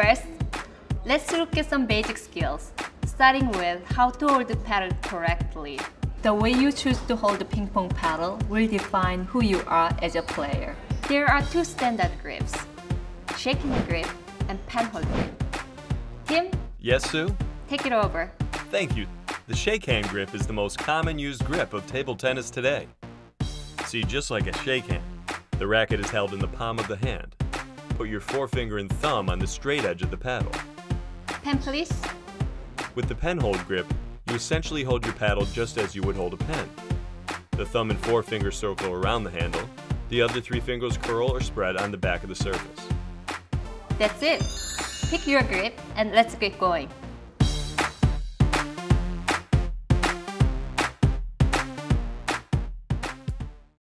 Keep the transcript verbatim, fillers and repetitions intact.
First, let's look at some basic skills, starting with how to hold the paddle correctly. The way you choose to hold the ping pong paddle will define who you are as a player. There are two standard grips, shaking grip and penhold grip. Kim? Yes, Sue? Take it over. Thank you. The shake hand grip is the most common used grip of table tennis today. See, just like a shake hand, the racket is held in the palm of the hand. Put your forefinger and thumb on the straight edge of the paddle. Pen, please. With the penhold grip, you essentially hold your paddle just as you would hold a pen. The thumb and forefinger circle around the handle. The other three fingers curl or spread on the back of the surface. That's it. Pick your grip and let's get going.